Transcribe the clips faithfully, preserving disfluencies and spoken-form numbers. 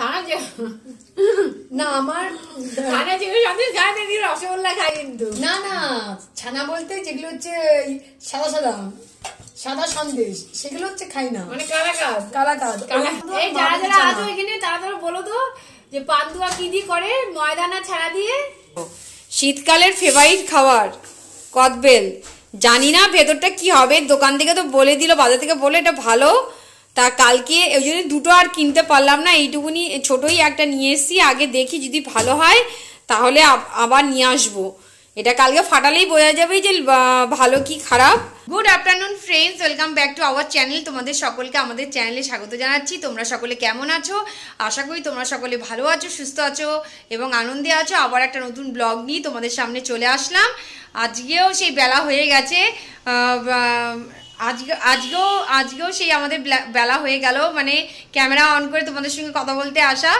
रसगोल्ला खाई ना ना छाना बोलते जेगुलो सादा सादा सादा सन्देश सेगुलो खाई ना माने कालाकाद कालाकाद যারা যারা আছো এখানে তাড়াতাড়ি বলো তো যে পান্তুয়া কি দিয়ে করে ময়দানা ছাড়া দিয়ে শীতকালের ফেভারিট খাবার কদবেল জানি না ভেতরটা কি হবে দোকান থেকে তো বলে দিল বাজার থেকে বলে এটা ভালো তা কালকে ওই জন্য দুটো আর কিনতে পারলাম না এইটুকুনি ছোটই একটা নিয়ে এসেছি আগে দেখি যদি ভালো হয় তাহলে আবার নিয়ে আসবো এটা কালকে ফাটালেই বোঝা যাবে যে ভালো কি খারাপ good afternoon friends welcome back to our channel তোমাদের সকলকে আমাদের চ্যানেলে স্বাগত জানাচ্ছি তোমরা সকলে কেমন আছো আশা করি তোমরা সকলে ভালো আছো সুস্থ আছো এবং আনন্দে আছো আবার একটা নতুন ব্লগ নিয়ে তোমাদের সামনে চলে আসলাম আজকেও সেই বেলা হয়ে গেছে आज आज के आज के बेला हो गल मैं कैमरा ऑन कर तुम्हारे संगे कथा बोलते आसा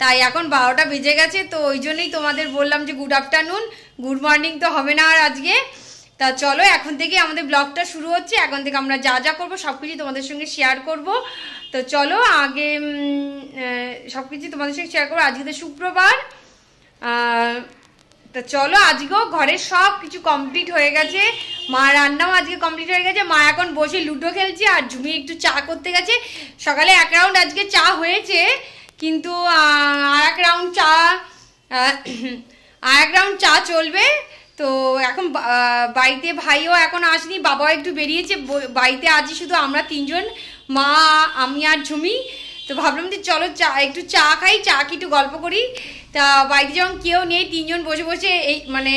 तई एन बारोटा बेजे गेछे तो ओइजोन्नोई तुम्हादेर बोललाम जे गुड आफ्टरनून गुड मर्निंग तो हबे ना आर आज के ता चलो एखन थेके आमादेर ब्लगटा शुरू होच्छे एखन थेके आमरा जा जा करब सबकिछु तुम्हादेर संगे शेयर करब तो चलो आगे सबकिछु तुम्हादेर संगे शेयर करब आजके तो शुक्रवार तो चलो आज के घर सब किछु कमप्लीट हो गए माँ रान्ना आज के कमप्लीट हो गए माँ एखन बसे लुडो खेलछे और झुमी एकटू चा करते गेछे सकाले एक राउंड आज के चा होयेछे किन्तु आरेक राउंड चा आरेक राउंड चा चलबे तो एखन बाड़ीते भाईओ एखन आसेनि बाबाओ एकटू बेरियेछे बाड़ीते आज शुधु आमरा तीनजन मा आमी आर झुमी तो भाबलाम जे चलो चा एकटू चा खाई चा कि एकटू गल्प करी ता बाड़ीते जखन केउ नेई तीनजन बसे बसे माने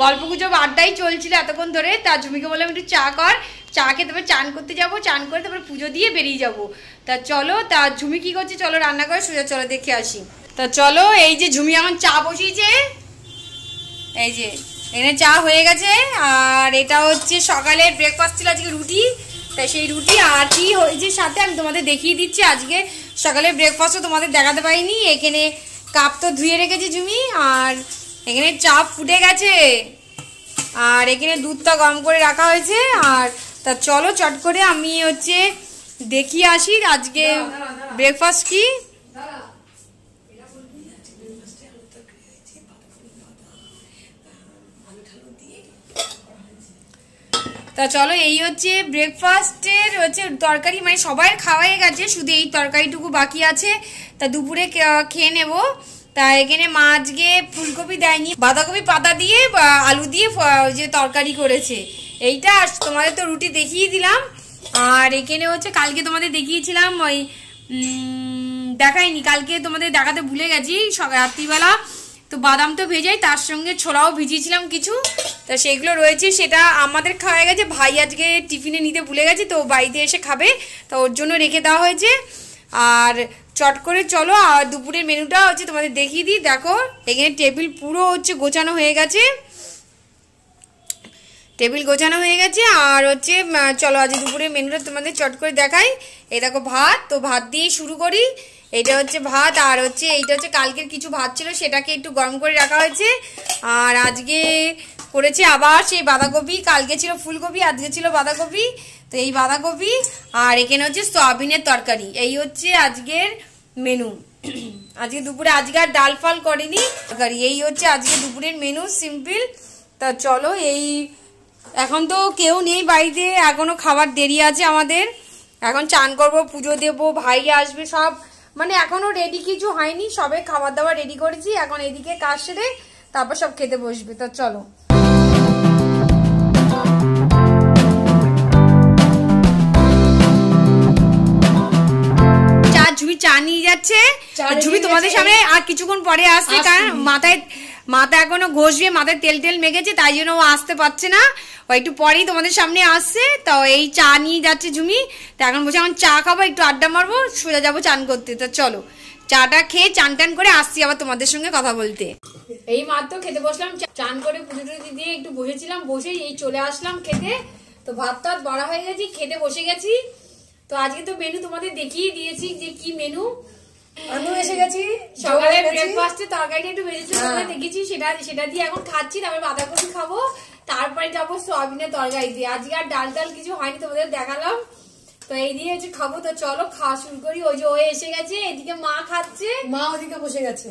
गल्पगुजब आड्डाई चलछिलो एतक्षण धरे ता झुमिके बोललाम एकटू चा कर चा खेये तारपरे चान करते जाबो चान करे तारपरे पुजो दिये बेरिये जाबो ता चलो ता झुमी कि करछे चलो रान्ना करे सोजा चलो देखे आसि ता चलो एई जे झुमी एखन चा बसियेछे एई जे एने चा हये गेछे आर एटा हच्छे सकालेर ब्रेकफास्ट छिलो आजके रुटी ता सेई रुटी आर कि हयेछे साथे आमि तोमादेर देखिये दिच्छि आजके सकालेर ब्रेकफास्टও तोमादेर देखाते पाइনি एखाনে कप तो धुए रेखे झुमी और एखे चा फुटे गए दूध तो गरम कर रखा हो चलो चटकर हमें हे देखिए आसि आज के ब्रेकफास्ट की तो चलो ये ब्रेकफास्टर हे तरकारी मैं सबाई खावाई गए शुद्ध तरकारीटुकू बाकी आ दुपुरे खेब तेने माछ गए फुलकपी देनी बाँधाकपी पाता दिए आलू दिए तरकारी तुम्हारे तो रुटी देखिए दिलाम और एखे हे कल के तुम्हारे देखिए देखनी कल के तुम्हारे देखाते भूले गेछी रात्रिबेला तो बादाम तो भेजाई तार संगे छोलाओ भिजिएছিলাম কিছু তো সেগুলো রয়েছে সেটা আমাদের খাওয়া গেছে ভাই আজকে টিফিনে নিতে ভুলে গেছে তো বাড়িতে এসে খাবে তো ওর জন্য রেখে দেওয়া হয়েছে আর চট করে চলো আর দুপুরের মেনুটা হচ্ছে তোমাদের দেখিয়ে দিই দেখো এখানে টেবিল পুরো হচ্ছে গোছানো হয়ে গেছে টেবিল গোছানো হয়ে গেছে আর হচ্ছে চলো আজ দুপুরের মেনুটা তোমাদের চট করে দেখাই এই দেখো ভাত তো ভাত দিয়ে শুরু করি এটা হচ্ছে ভাত আর হচ্ছে এইটা হচ্ছে কালকের কিছু ভাত ছিল সেটাকে একটু গরম করে রাখা হয়েছে আর আজকে করেছে আবার সেই বাঁধাকপি কালকে ছিল ফুলকপি আজকে ছিল বাঁধাকপি তো এই বাঁধাকপি আর এখানে হচ্ছে সয়াবিনের তরকারি এই হচ্ছে আজকের মেনু আজকে দুপুরে আজকে আর ডাল ফাল করিনি তরকারি এই হচ্ছে আজকে দুপুরের মেনু সিম্পল তা চলো এই এখন তো কেউ নেই বাড়িতে এখনো খাবার দেরি আছে আমাদের এখন চান করব পূজো দেব ভাই আসবে সব মানে এখনো রেডি কিছু হয়নি সবে খাবার দাবার রেডি করেছি এখন এদিকে কাজ সেরে তারপর সব খেতে বসবে তো চলো চা ঝুমি চা নিয়ে যাচ্ছে ঝুমি তোমাদের সামনে আর কিছুক্ষণ পরে আসবে কারণ মাথায় মাথা এখনো ঘষবে মাথায় তেল তেল মেখেছে তাই জন্য ও আসতে পারছে না ও একটু পরেই তোমাদের সামনে আসছে তো এই চা নিয়ে যাচ্ছে ঝুমি তো এখন বসে এখন চা খাবো একটু আড্ডা মারবো সোজা যাবো চান করতে তো চলো চাটা খেয়ে চান টান করে আসছি আবার তোমাদের সঙ্গে কথা বলতে এই মাত্র খেতে বসলাম চান করে পুজো টুজো দিয়ে একটু বসেছিলাম বসে এই চলে আসলাম খেতে তো ভাত টাত বড়া হয়ে গেছি খেতে বসে গেছি তো আজকে তো মেনু তোমাদের দেখিয়ে দিয়েছি যে কি মেনু বাঁধাকপি খাবো তারপরে যাবো সয়াবিনের তরকারি দিয়ে আজকে আর ডাল টাল কিছু হয়নি তোমাদের দেখালাম तो खाबो तो चलो खावा शुरू करी एदिके मा खाच्छे मा ओदिके बसे गेछे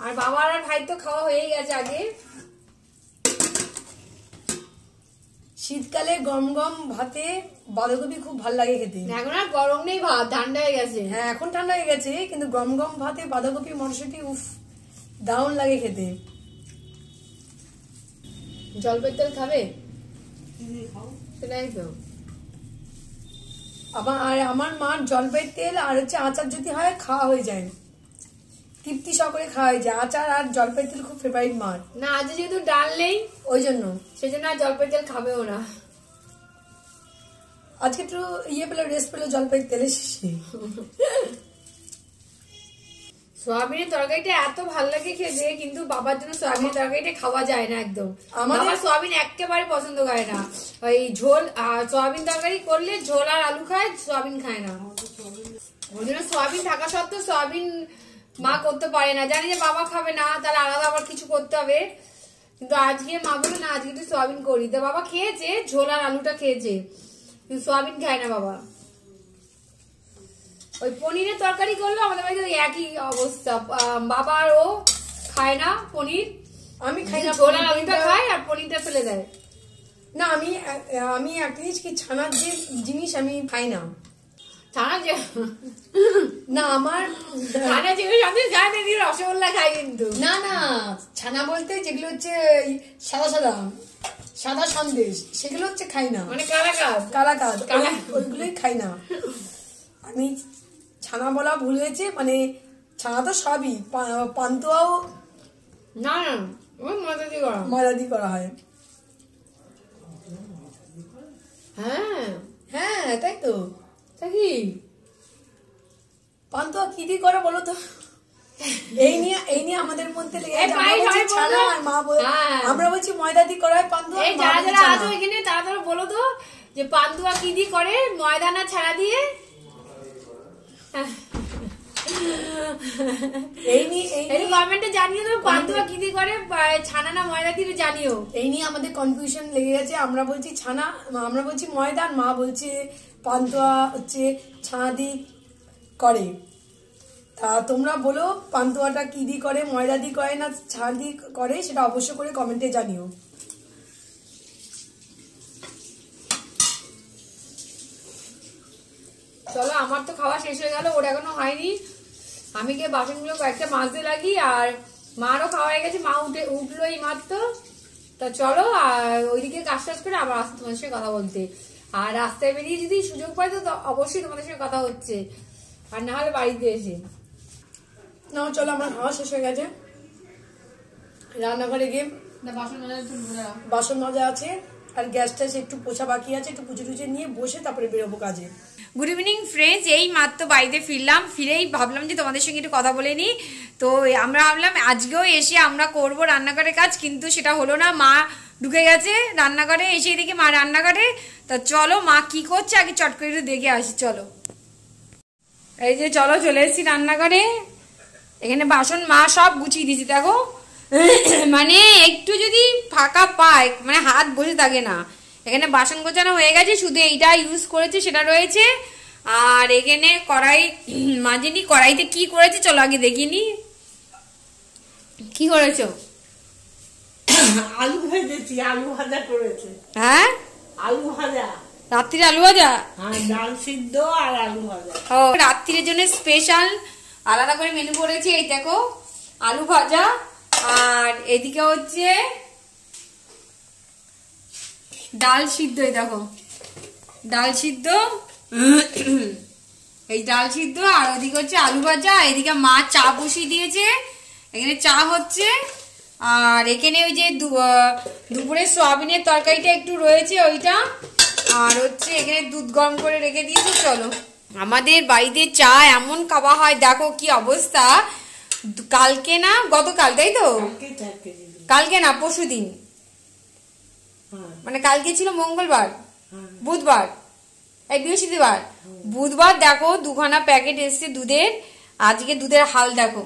आर बाबा आर भाई तो खावा होये गेछे आगे शीतकाले गरम गरम भाते बाँधाकपि खूब भालो लागे खेते एखोन आर गरम नेई भात ठंडा होये गेछे हाँ एखोन ठंडा होये गेछे किन्तु गरम गरम भाते बाँधाकपि मटरशुटी उफ दारुण लागे खेते जलपेर तेल खाबे खाओ सेटाई खाओ जलपाइर तेल और आचार जो खावा जाए तृप्ति सकले खावा जाए आचार और जलपाइर तेल खूब फेवरेट मार ना आज जेहेतु डाल नहीं जलपाइर तेल खाबेओ ना आज के तो ये पेल रेस्ट पेल जलपाइर तेल शेषे सोयाबिन तरकारी एत भालो लागे खेते किन्तु बाबार जोन्नो सोयाबिन तरकारी खावा जाए ना एकदम बाबा सोयाबिन एकेबारे पसंद करे ना ओई झोल सोयाबिन तरकारी करले झोल और आलू खाए सोयाबिन खाए ना ओर जोन्नो सोयाबिन थाका सत्त्वेও सोयाबिन मा करते पारे ना जाने जे बाबा खाबे ना ताहले आलादा आबार किछु करते होबे किन्तु आजके मा बोलो ना आजके एकटु सोयाबिन करी तो बाबा खेयेछे झोल और आलूटा खेयेछे किन्तु सोयाबिन खाय ना बाबा ওই পনিরের তরকারি করলো আমাদের বাড়িতে একই অবস্থা বাবারও খায় না পনির আমি খাই না বড়া আলুটা খাই আর পনিরটা ফেলে দেয় না আমি আমি অ্যাটলিস্ট কি ছানার যে জিনিস আমি খাই না ছানা যে না আমার ছানা যেগুলো আমি খাই না রসগোল্লা খাই কিন্তু না না ছানা বলতে যেগুলো হচ্ছে সাদা সাদা সাদা সন্দেশ সেগুলো হচ্ছে খাই না মানে কালাকাঁদ কালাকাঁদ ওইগুলোই খাই না আমি छाना बोला भूल गए मैं छाना तो सब ही पानतुआ ना मजा दी मजा दी तो पानतुआ की बोलो तो ময়দা দিয়ে করা হয় পান্তুয়া বলো তো যে পান্তুয়া কি দিয়ে করে ময়দা না ছাড়া দিয়ে তোমরা বলো পান্তুয়াটা কি দিয়ে করে ময়দা দিয়ে করে না ছানা দিয়ে করে সেটা অবশ্যই করে কমেন্টে জানিও चलो आमार तो खावा शेष हो गेलो ओटा एखोनो हयनि आमि के बासनगुलो कयेकटा माजते लागी और मारो खावा हये गेछे मा उठे उठलोई मात्र तो चलो ओइदिके काजटाज करे आबार आस्ते तोमादेर साथे कथा बोलते और रास्ताय बेरिये जोदि सुयोग पाई तो अवश्यई तोमादेर साथे कथा होच्छे आर ना हले बाड़िते एसे नाओ चलो आमार खावा शेष हो गेछे रान्नाघरे गिये ना बासन मजा एकटु मोजा बासन मजा आछे और गैस टैस एक पोछा बाकी आछे एकटु पुछे टुछे निये बसे तारपरे बेरोबो काजे गुड इवनिंग फ्रेंड्स यही मात्र बाड़ीते फिरलाम फिरेई भाबलाम जे तोमादेर संगे एकटु कथा बोले नि तो आमरा भाबलाम आजकेओ एसे आमरा करब रान्नाघरेर काज किन्तु सेटा हलो ना मा ढुके गेछे रान्नाघरे एसे एदिके मा रान्नाघरे तो चलो मा कि करछे आगे चट करे देखे आसि चलो एई जे चलो चले एसेछि रान्नाघरे एखाने बासन मा सब गुछिये दियेछि देखो माने एकटु जोदि फाका पाय माने हाथ बसे थाके ना एखे बासन गोचाना हो गए शुद्ध यूज कर रही है और एखे कड़ाई माजिनी कड़ाई की चलो आगे देखनी की आलू भेजे आलू भाजा हाँ आलू भाजा रात्रि आलू भाजा डाल सिद्ध और आलू भाजा ओ रात्रि जन्य स्पेशल आलादा करे मेनू करेছি এই দেখো आलू भाजा और এদিকে হচ্ছে डाल सिद्ध देखो डाल सिद्ध डाल सिद्ध और ওদিকে হচ্ছে আলু ভাজা এদিকে মা চা বসিয়ে দিয়েছে এখানে চা হচ্ছে আর এখানে ওই যে দুপুরে সোয়াবিনের তরকারিটা একটু রয়েছে ওইটা আর হচ্ছে এখানে দুধ গরম করে রেখে দিয়েছি চলো আমাদের বাড়িতে চা এমন খাওয়া হয় দেখো কি অবস্থা কালকে না গতকাল তাই তো কালকে না পরশুদিন মানে কালকে ছিল মঙ্গলবার বুধবার এই বৃহস্পতিবার বুধবার দেখো দুখানা প্যাকেট এসেছে দুধের আজকে দুধের হাল দেখো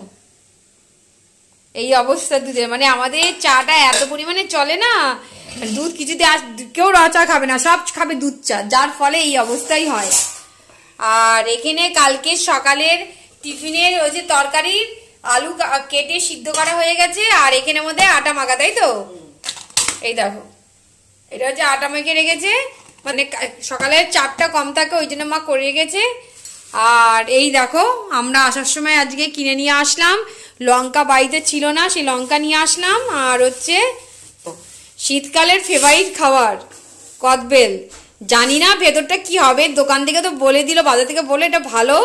এই অবস্থা দুধের মানে আমাদের চাটা এত পরিমাণে চলে না দুধ কিছুতে আজ কেউ রা চা খাবে না সব খাবে দুধ চা যার ফলে এই অবস্থাই হয়। আর এখানে কালকে সকালের টিফিনের ওই যে তরকারি আলু কেটে সিদ্ধ করা হয়ে গেছে আর এখানের মধ্যে আটা মাখা, তাই তো? এই দেখো এটা হচ্ছে আটা মেখে রেখেছে, মানে সকালে চাপটা কম থাকে ওই জন্য মা করে রেখেছে। আর এই দেখো আমরা আসার সময় আজকে কিনে নিয়ে আসলাম, লঙ্কা বাড়িতে ছিল না সেই লঙ্কা নিয়ে আসলাম। আর হচ্ছে শীতকালের ফেভারিট খাবার কদবেল, জানি না ভেতরটা কি হবে, দোকান থেকে তো বলে দিল, বাজার থেকে বলে এটা ভালো।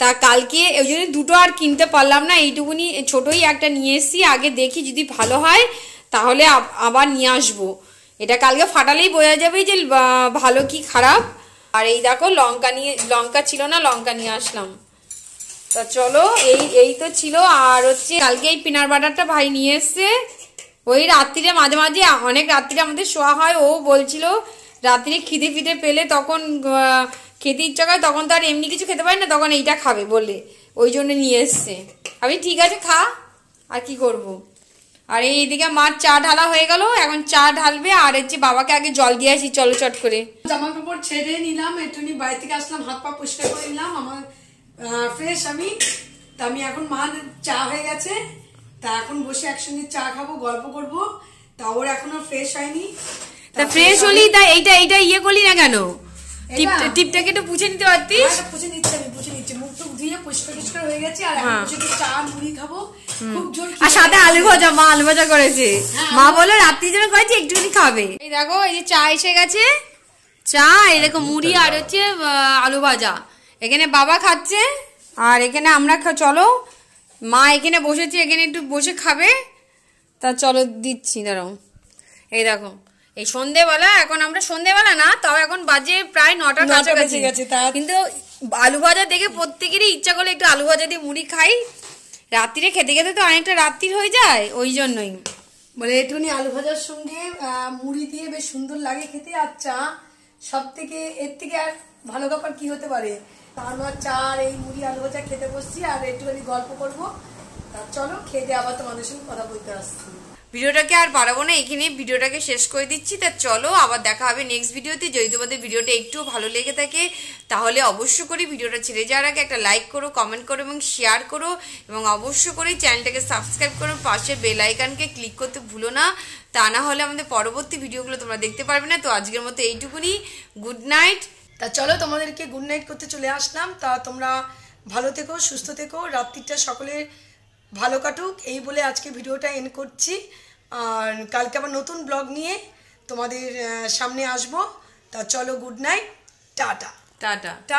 তা কালকে ওই জন্য দুটো আর কিনতে পারলাম না, এইটুকুনি ছোটোই একটা নিয়ে এসছি, আগে দেখি যদি ভালো হয় তাহলে আবার নিয়ে আসবো। এটা কালকে ফাটালেই বোঝা যাবে যে ভালো কি খারাপ। আর এই দেখো লঙ্কা নিয়ে, লঙ্কা ছিল না লঙ্কা নিয়ে আসলাম। তা চলো এই এই তো ছিল। আর হচ্ছে কালকে এই পিনার বাটারটা ভাই নিয়ে এসছে, ওই রাত্রিরে মাঝে মাঝে অনেক রাত্রিরে আমাদের শোয়া হয়, ও বলছিল রাত্রিরে খিদে ফিদে পেলে তখন খেতে ইচ্ছা করে, তখন তো আর এমনি কিছু খেতে পারি না, তখন এইটা খাবে বলে ওই জন্য নিয়ে এসছে। আমি ঠিক আছে খা আর কি করব। আর এইদিকে মার চা ঢালা হয়ে গেল, এখন চা ঢালবে। আর হচ্ছে বাবাকে আগে জল দিয়ে আসি, চলো চট করে। জামা কাপড় ছেড়ে নিলাম, একটু বাড়ি থেকে আসলাম, হাত পা পরিষ্কার করে নিলাম, আমার ফ্রেশ আমি। তা আমি এখন মার চা হয়ে গেছে, তা এখন বসে একসঙ্গে চা খাবো, গল্প করবো। তা ওর এখনো ফ্রেশ হয়নি, তা ফ্রেশ হলি তা এইটা এইটা ইয়ে করলি না কেন? টিপটাকে একটু পুছে নিতে পারতিস। পুছে নিচ্ছে, আমি পুছে নিচ্ছি, মুখ টুক ধুয়ে পরিষ্কার পরিষ্কার হয়ে গেছে। আর একটু চা মুড়ি খাবো খুব জোর, আর সাথে আলু ভাজা, মা আলু ভাজা করেছে, মা বললো রাত্রির জন্য করেছে একটুখানি খাবে। এই দেখো এই যে চা এসে গেছে, চা এরকম মুড়ি আর হচ্ছে আলু ভাজা। এখানে বাবা খাচ্ছে আর এখানে আমরা, চলো মা এখানে বসেছি, এখানে একটু বসে খাবে। তা চলো দিচ্ছি, দাঁড়াও। এই দেখো এই সন্ধ্যেবেলা, এখন আমরা সন্ধ্যেবেলা না তাও এখন বাজে প্রায় নটা কাছাকাছি, কিন্তু আলু ভাজা দেখে প্রত্যেকেরই ইচ্ছা করলে একটু আলু ভাজা দিয়ে মুড়ি খাই। রাত্রিরে খেতে খেতে তো অনেকটা রাত্রির হয়ে যায়, ওই জন্যই বলে একটুখানি আলু ভাজার সঙ্গে মুড়ি দিয়ে বেশ সুন্দর লাগে খেতে। আর চা সব থেকে, এর থেকে আর ভালো ব্যাপার কি হতে পারে? আমরা চা আর এই মুড়ি আলু ভাজা খেতে বসছি আর একটুখানি গল্প করবো। তার চলো খেয়ে দিয়ে আবার তোমাদের সঙ্গে কথা বলতে আসছি। ভিডিওটাকে আর বাড়াবো না, এখানে ভিডিওটাকে শেষ করে দিচ্ছি। তা চলো আবার দেখা হবে নেক্সট ভিডিওতে। যদি তোমাদের ভিডিওটা একটু ভালো লেগে থাকে তাহলে অবশ্য করে ভিডিওটা ছেড়ে যাওয়ার আগে একটা লাইক করো, কমেন্ট করো এবং শেয়ার করো, এবং অবশ্য করে চ্যানেলটাকে সাবস্ক্রাইব করো, পাশে বেল আইকনকে ক্লিক করতে ভুলো না, তা না হলে আমাদের পরবর্তী ভিডিওগুলো তোমরা দেখতে পারবে না। তো আজকের মতো এইটুকুনি, গুড নাইট। তা চলো তোমাদেরকে গুড নাইট করতে চলে আসলাম। তা তোমরা ভালো থেকো, সুস্থ থেকো, রাত্রিটা সকলের ভালো কাটুক এই বলে আজকে ভিডিওটা এন্ড করছি। আর কালকে আবার নতুন ব্লগ নিয়ে তোমাদের সামনে আসবো। তা চলো good night, tata tata tata.